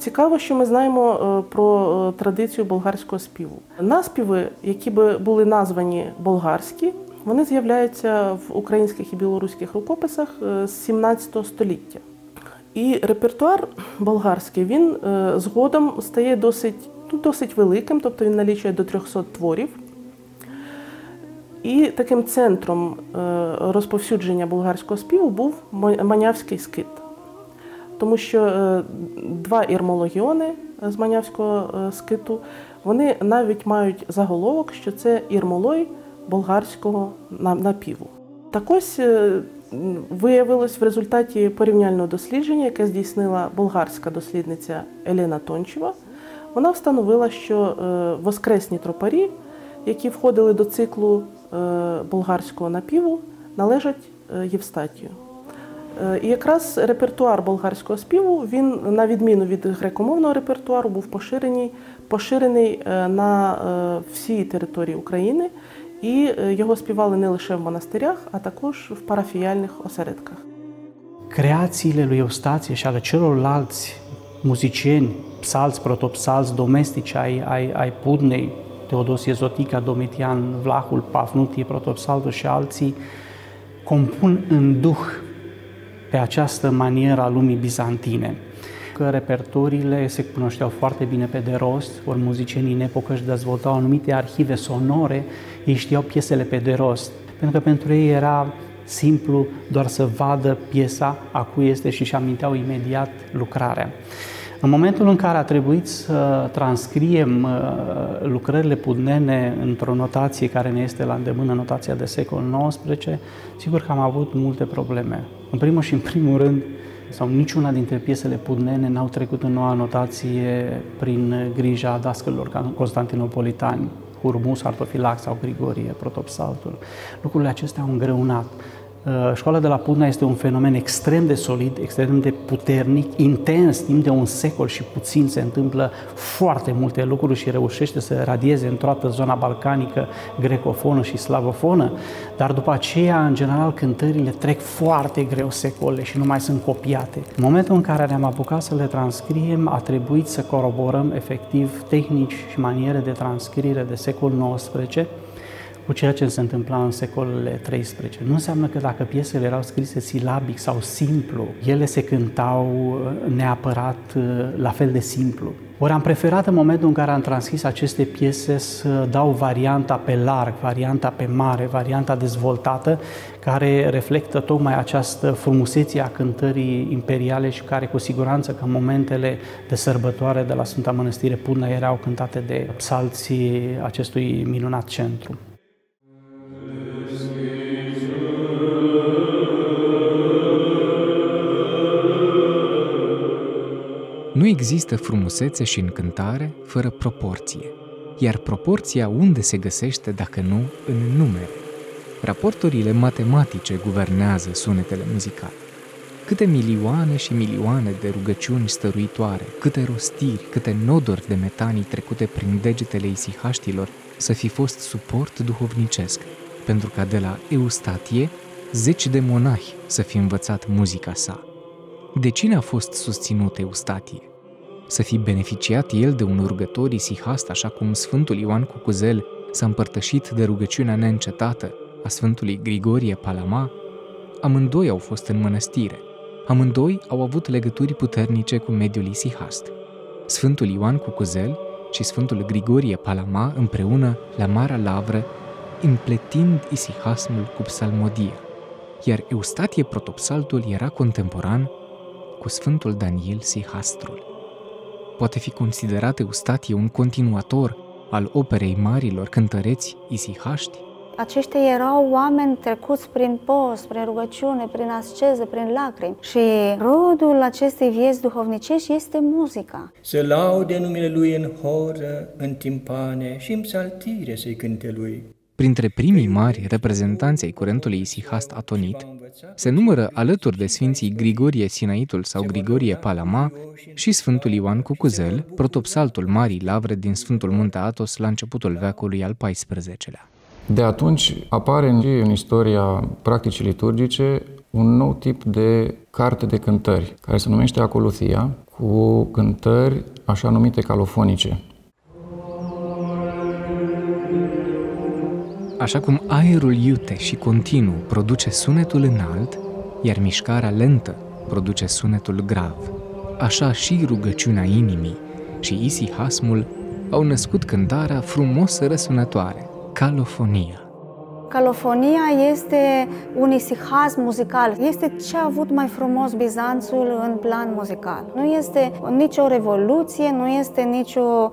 Цікаво, що ми знаємо про традицію болгарського співу. Наспіви, які були названі болгарські, вони з'являються в українських і білоруських рукописах з 17 століття. І репертуар болгарський, він згодом стає досить великим, тобто він налічує до 300 творів. І таким центром розповсюдження болгарського співу був Манявський скит. Тому що два ірмологіони з Манявського скиту, вони навіть мають заголовок, що це ірмолой болгарського напіву. Так ось виявилось в результаті порівняльного дослідження, яке здійснила болгарська дослідниця Елена Тончева, вона встановила, що воскресні тропарі, які входили до циклу болгарського напіву, належать Євстатію. І якраз репертуар болгарського співу, він, на відміну від грекомовного репертуару, був поширений на всій території України, і його співали не лише в монастирях, а також в парафіяльних осередках. Creațiile lui Eustație și ale celorlalți muzicieni, psalți, protopsalți, domestici ai Putnei, Teodosie Zotica, Domitian, Vlahul, Pafnutie, protopsaltul și alții, compun în duh pe această manieră a lumii bizantine. Că repertoriile se cunoșteau foarte bine pe de rost, ori muzicienii în epocă își dezvoltau anumite arhive sonore, ei știau piesele pe de rost, pentru că pentru ei era simplu doar să vadă piesa a cui este și își aminteau imediat lucrarea. În momentul în care a trebuit să transcriem lucrările putnene într-o notație care ne este la îndemână, notația de secol XIX, sigur că am avut multe probleme. În primul și în primul rând, sau niciuna dintre piesele putnene n-au trecut în noua notație prin grija dascălilor constantinopolitani, Hurmus, Artofilax sau Grigorie, protopsaltul. Lucrurile acestea au îngreunat. Școala de la Putna este un fenomen extrem de solid, extrem de puternic, intens, timp de un secol și puțin se întâmplă foarte multe lucruri și reușește să radieze în toată zona balcanică, grecofonă și slavofonă, dar după aceea, în general, cântările trec foarte greu secole și nu mai sunt copiate. În momentul în care ne-am apucat să le transcriem, a trebuit să coroborăm efectiv tehnici și maniere de transcriere de secolul XIX, cu ceea ce se întâmpla în secolele XIII. Nu înseamnă că dacă piesele erau scrise silabic sau simplu, ele se cântau neapărat la fel de simplu. Ori am preferat în momentul în care am transcris aceste piese să dau varianta pe larg, varianta pe mare, varianta dezvoltată, care reflectă tocmai această frumusețe a cântării imperiale și care cu siguranță că în momentele de sărbătoare de la Sfânta Mănăstire Putna erau cântate de psalții acestui minunat centru. Nu există frumusețe și încântare fără proporție, iar proporția unde se găsește, dacă nu, în numere. Raporturile matematice guvernează sunetele muzicale. Câte milioane și milioane de rugăciuni stăruitoare, câte rostiri, câte noduri de metanii trecute prin degetele isihaștilor să fi fost suport duhovnicesc, pentru ca de la Eustatie, 10 de monahi să fi învățat muzica sa. De cine a fost susținut Eustatie? Să fi beneficiat el de un rugător isihast, așa cum Sfântul Ioan Cucuzel s-a împărtășit de rugăciunea neîncetată a Sfântului Grigorie Palama? Amândoi au fost în mănăstire. Amândoi au avut legături puternice cu mediul isihast. Sfântul Ioan Cucuzel și Sfântul Grigorie Palama împreună la Marea Lavră, împletind isihasmul cu psalmodia. Iar Eustatie protopsaltul era contemporan cu Sfântul Daniel Sihastrul. Poate fi considerat Eustatie un continuator al operei marilor cântăreți isihaști? Aceștia erau oameni trecuți prin post, prin rugăciune, prin asceză, prin lacrimi. Și rodul acestei vieți duhovnicești este muzica. Să laude numele Lui în horă, în timpane și în psaltire să-i cânte Lui. Printre primii mari reprezentanți ai curentului isihast atonit, se numără alături de sfinții Grigorie Sinaitul sau Grigorie Palama și Sfântul Ioan Cucuzel, protopsaltul Marii Lavre din Sfântul Munte Athos la începutul veacului al XIV-lea. De atunci apare în istoria practicii liturgice un nou tip de carte de cântări, care se numește acoluthia, cu cântări așa numite calofonice. Așa cum aerul iute și continuu produce sunetul înalt, iar mișcarea lentă produce sunetul grav, așa și rugăciunea inimii și isihasmul au născut cântarea frumos răsunătoare, calofonia. Calofonia este un isihasm muzical, este ce a avut mai frumos Bizanțul în plan muzical. Nu este nicio revoluție, nu este nicio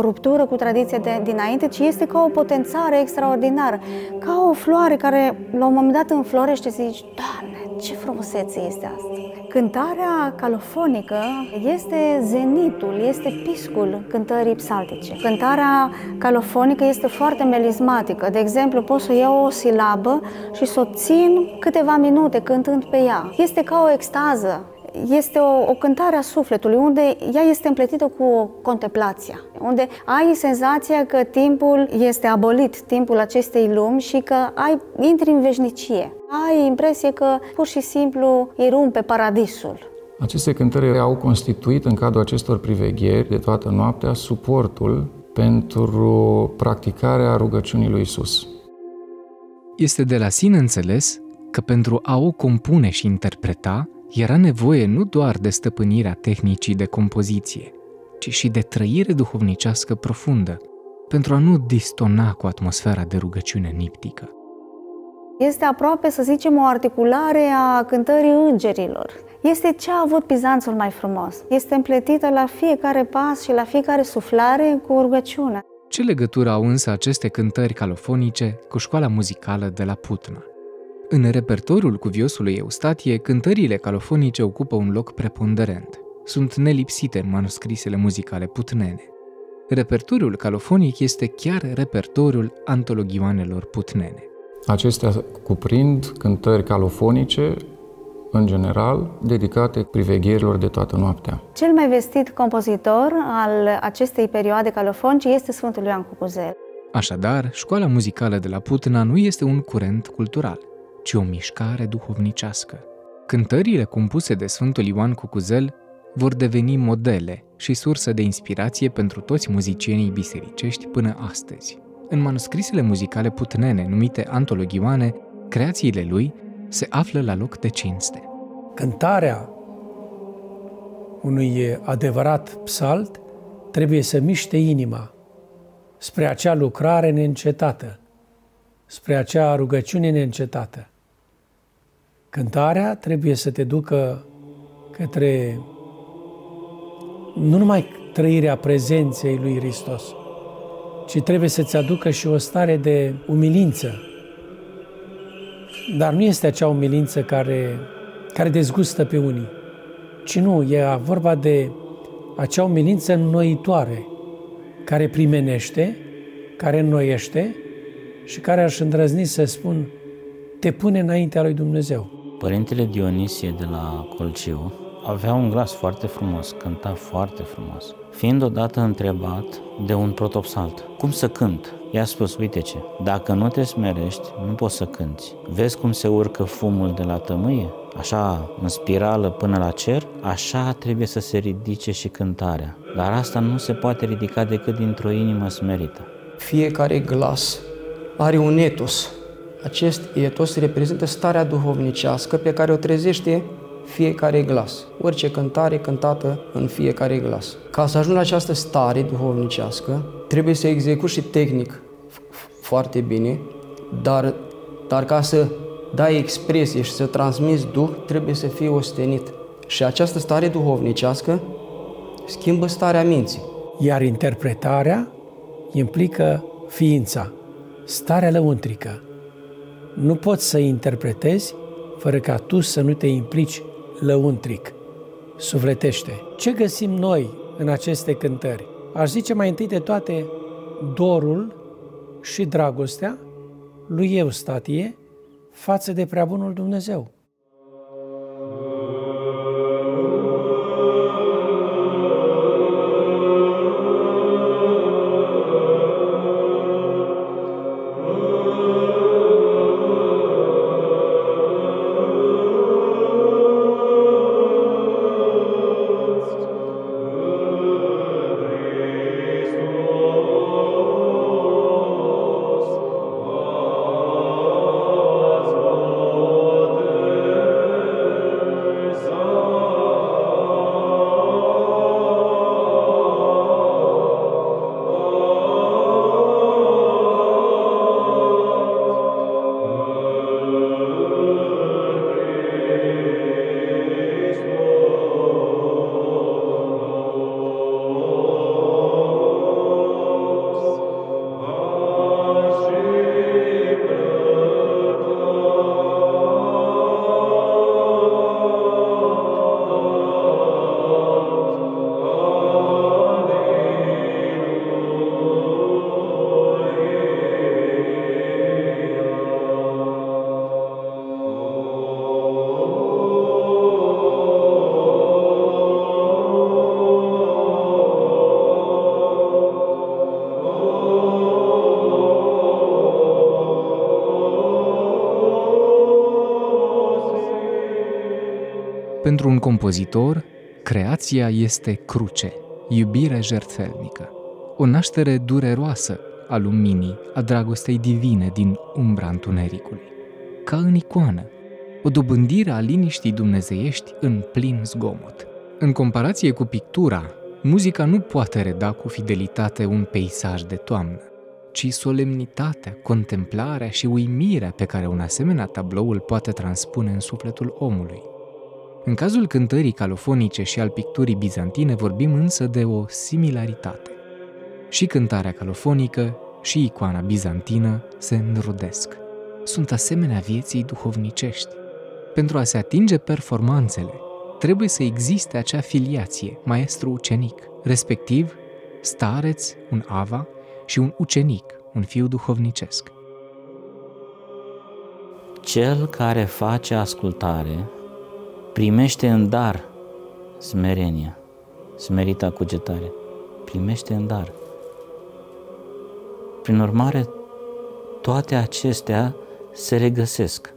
ruptură cu tradiția dinainte, ci este ca o potențare extraordinară, ca o floare care la un moment dat înflorește și zici, Doamne, ce frumusețe este asta! Cântarea calofonică este zenitul, este piscul cântării psaltice. Cântarea calofonică este foarte melismatică. De exemplu, pot să iau o silabă și să o țin câteva minute cântând pe ea. Este ca o extază. Este o cântare a sufletului, unde ea este împletită cu contemplația, unde ai senzația că timpul este abolit, timpul acestei lumi și că intri în veșnicie. Ai impresie că pur și simplu irumpe paradisul. Aceste cântări au constituit în cadrul acestor privegheri de toată noaptea suportul pentru practicarea rugăciunii lui Isus. Este de la sine înțeles că pentru a o compune și interpreta, era nevoie nu doar de stăpânirea tehnicii de compoziție, ci și de trăire duhovnicească profundă, pentru a nu distona cu atmosfera de rugăciune niptică. Este aproape, să zicem, o articulare a cântării îngerilor. Este ce a avut Bizanțul mai frumos. Este împletită la fiecare pas și la fiecare suflare cu rugăciunea. Ce legătură au însă aceste cântări calofonice cu școala muzicală de la Putna? În repertoriul cuviosului Eustatie, cântările calofonice ocupă un loc preponderent. Sunt nelipsite în manuscrisele muzicale putnene. Repertoriul calofonic este chiar repertoriul antologioanelor putnene. Acestea cuprind cântări calofonice, în general, dedicate privegherilor de toată noaptea. Cel mai vestit compozitor al acestei perioade calofonice este Sfântul Ioan Cucuzel. Așadar, școala muzicală de la Putna nu este un curent cultural, ci o mișcare duhovnicească. Cântările compuse de Sfântul Ioan Cucuzel vor deveni modele și sursă de inspirație pentru toți muzicienii bisericești până astăzi. În manuscrisele muzicale putnene, numite antologioane, creațiile lui se află la loc de cinste. Cântarea unui adevărat psalt trebuie să miște inima spre acea lucrare neîncetată, spre acea rugăciune neîncetată. Cântarea trebuie să te ducă către nu numai trăirea prezenței lui Hristos, ci trebuie să-ți aducă și o stare de umilință. Dar nu este acea umilință care dezgustă pe unii, ci nu, e vorba de acea umilință înnoitoare, care primenește, care înnoiește, și care aș îndrăzni să spun, te pune înaintea lui Dumnezeu. Părintele Dionisie de la Colciu avea un glas foarte frumos, cânta foarte frumos. Fiind odată întrebat de un protopsalt, cum să cânt? I-a spus, uite ce, dacă nu te smerești, nu poți să cânti. Vezi cum se urcă fumul de la tămâie? Așa, în spirală până la cer, așa trebuie să se ridice și cântarea. Dar asta nu se poate ridica decât dintr-o inimă smerită. Fiecare glas are un etos. Acest etos reprezintă starea duhovnicească pe care o trezește fiecare glas. Orice cântare cântată în fiecare glas. Ca să ajungi la această stare duhovnicească, trebuie să execuți și tehnic foarte bine, dar ca să dai expresie și să transmiți duh, trebuie să fii ostenit. Și această stare duhovnicească schimbă starea minții. Iar interpretarea implică ființa. Starea lăuntrică. Nu poți să interpretezi fără ca tu să nu te implici lăuntric, sufletește. Ce găsim noi în aceste cântări? Aș zice mai întâi de toate dorul și dragostea lui Eustatie față de Preabunul Dumnezeu. Pentru un compozitor, creația este cruce, iubire jertfelnică, o naștere dureroasă a luminii, a dragostei divine din umbra întunericului, ca în icoană, o dobândire a liniștii dumnezeiești în plin zgomot. În comparație cu pictura, muzica nu poate reda cu fidelitate un peisaj de toamnă, ci solemnitatea, contemplarea și uimirea pe care un asemenea tablou îl poate transpune în sufletul omului. În cazul cântării calofonice și al picturii bizantine vorbim însă de o similaritate. Și cântarea calofonică și icoana bizantină se înrodesc. Sunt asemenea vieții duhovnicești. Pentru a se atinge performanțele, trebuie să existe acea filiație, maestru-ucenic, respectiv stareț, un ava, și un ucenic, un fiu duhovnicesc. Cel care face ascultare primește în dar smerenia, smerita cugetare. Primește în dar. Prin urmare, toate acestea se regăsesc.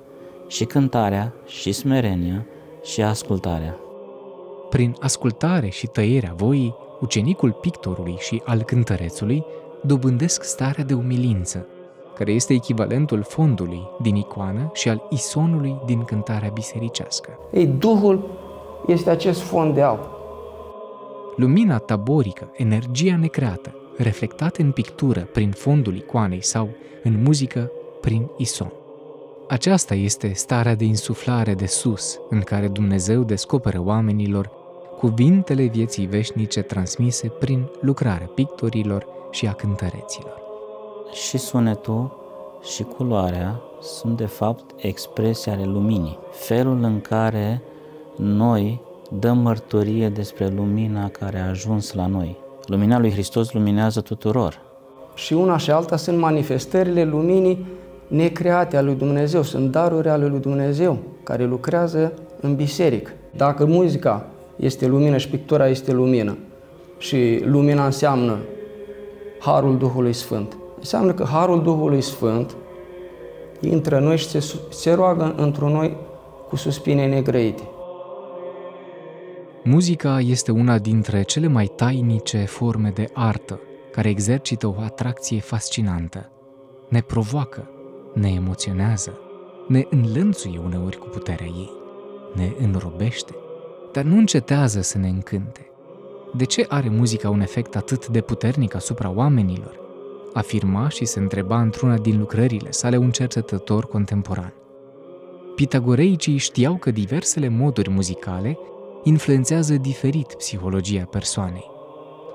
Și cântarea, și smerenia, și ascultarea. Prin ascultare și tăierea voii, ucenicul pictorului și al cântărețului dobândesc starea de umilință, care este echivalentul fondului din icoană și al isonului din cântarea bisericească. Ei, Duhul este acest fond de aur. Lumina taborică, energia necreată, reflectată în pictură prin fondul icoanei sau în muzică prin ison. Aceasta este starea de insuflare de sus, în care Dumnezeu descoperă oamenilor cuvintele vieții veșnice transmise prin lucrarea pictorilor și a cântăreților. Și sunetul și culoarea sunt de fapt expresii ale luminii. Felul în care noi dăm mărturie despre lumina care a ajuns la noi. Lumina lui Hristos luminează tuturor. Și una și alta sunt manifestările luminii necreate a lui Dumnezeu, sunt daruri ale lui Dumnezeu care lucrează în biserică. Dacă muzica este lumină și pictura este lumină și lumina înseamnă harul Duhului Sfânt, înseamnă că harul Duhului Sfânt intră în noi și se roagă într-un noi cu suspine negrăite. Muzica este una dintre cele mai tainice forme de artă, care exercită o atracție fascinantă. Ne provoacă, ne emoționează, ne înlănțuie uneori cu puterea ei, ne înrobește, dar nu încetează să ne încânte. De ce are muzica un efect atât de puternic asupra oamenilor? Afirma și se întreba într-una din lucrările sale un cercetător contemporan. Pitagoreicii știau că diversele moduri muzicale influențează diferit psihologia persoanei.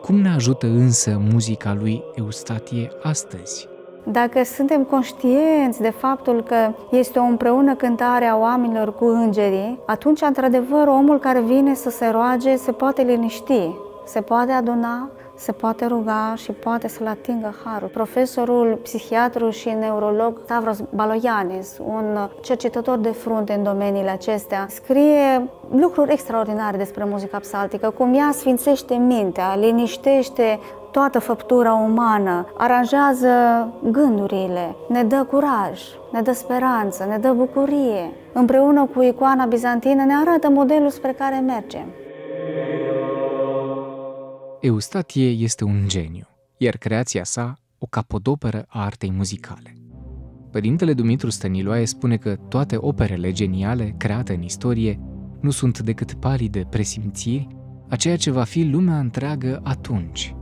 Cum ne ajută însă muzica lui Eustatie astăzi? Dacă suntem conștienți de faptul că este o împreună cântare a oamenilor cu îngerii, atunci, într-adevăr, omul care vine să se roage se poate liniști. Se poate aduna, se poate ruga și poate să-l atingă harul. Profesorul, psihiatru și neurolog Stavros Baloianis, un cercetător de frunte în domeniile acestea, scrie lucruri extraordinare despre muzica psaltică, cum ea sfințește mintea, liniștește toată făptura umană, aranjează gândurile, ne dă curaj, ne dă speranță, ne dă bucurie. Împreună cu icoana bizantină ne arată modelul spre care mergem. Eustatie este un geniu, iar creația sa o capodoperă a artei muzicale. Părintele Dumitru Stăniloae spune că toate operele geniale create în istorie nu sunt decât palide presimțiri a ceea ce va fi lumea întreagă atunci,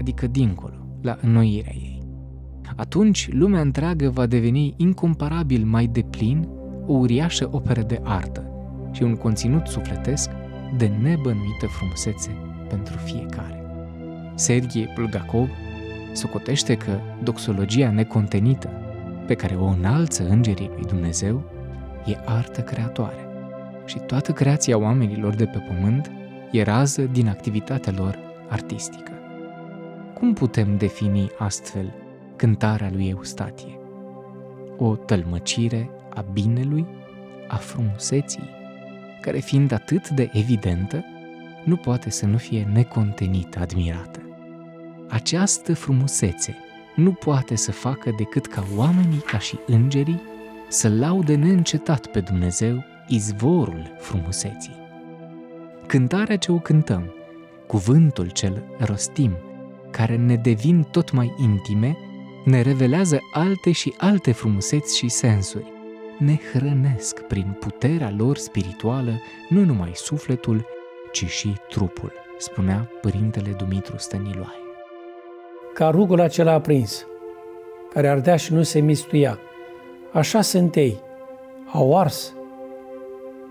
adică dincolo, la înnoirea ei. Atunci, lumea întreagă va deveni incomparabil mai deplin o uriașă operă de artă și un conținut sufletesc de nebănuită frumusețe pentru fiecare. Serghei Bulgakov socotește că doxologia necontenită pe care o înalță îngerii lui Dumnezeu e artă creatoare și toată creația oamenilor de pe pământ e rază din activitatea lor artistică. Cum putem defini astfel cântarea lui Eustatie? O tălmăcire a binelui, a frumuseții, care fiind atât de evidentă, nu poate să nu fie necontenită, admirată. Această frumusețe nu poate să facă decât ca oamenii, ca și îngerii, să laude neîncetat pe Dumnezeu, izvorul frumuseții. Cântarea ce o cântăm, cuvântul ce-l rostim, care ne devin tot mai intime, ne revelează alte și alte frumuseți și sensuri. Ne hrănesc prin puterea lor spirituală nu numai sufletul, ci și trupul, spunea părintele Dumitru Stăniloae. Carugul acela aprins, care ardea și nu se mistuia, așa sunt ei, au ars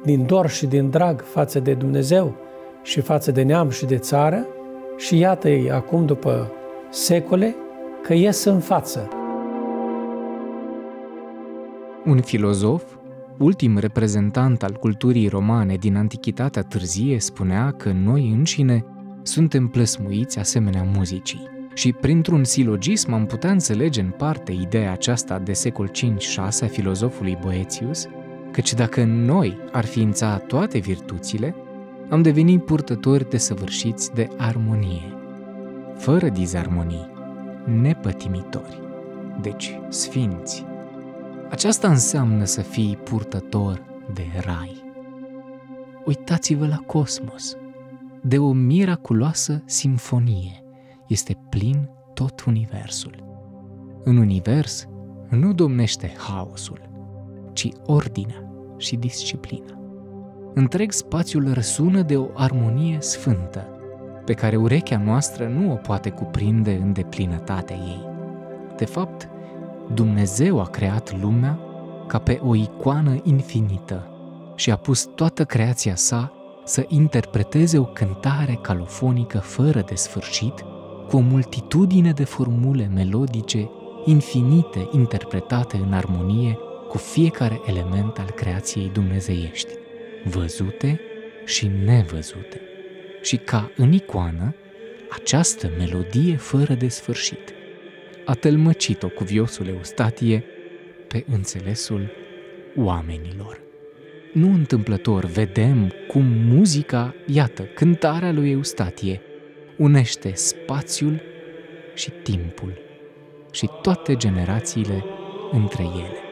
din dor și din drag față de Dumnezeu și față de neam și de țară, și iată-i acum, după secole, că ies în față. Un filozof, ultim reprezentant al culturii romane din Antichitatea Târzie, spunea că noi înșine suntem plăsmuiți asemenea muzicii. Și printr-un silogism am putea înțelege în parte ideea aceasta de secol 5-6 a filozofului Boetius, căci dacă în noi ar ființa toate virtuțile, am devenit purtători desăvârșiți de armonie, fără dizarmonii, nepătimitori, deci sfinți. Aceasta înseamnă să fii purtător de rai. Uitați-vă la cosmos, de o miraculoasă simfonie este plin tot universul. În univers nu domnește haosul, ci ordinea și disciplina. Întreg spațiul răsună de o armonie sfântă, pe care urechea noastră nu o poate cuprinde în deplinătatea ei. De fapt, Dumnezeu a creat lumea ca pe o icoană infinită și a pus toată creația sa să interpreteze o cântare calofonică fără de sfârșit, cu o multitudine de formule melodice infinite interpretate în armonie cu fiecare element al creației dumnezeiești, văzute și nevăzute, și ca în icoană această melodie fără de sfârșit a tălmăcit-o cuviosul Eustatie pe înțelesul oamenilor. Nu întâmplător vedem cum muzica, iată, cântarea lui Eustatie, unește spațiul și timpul și toate generațiile între ele.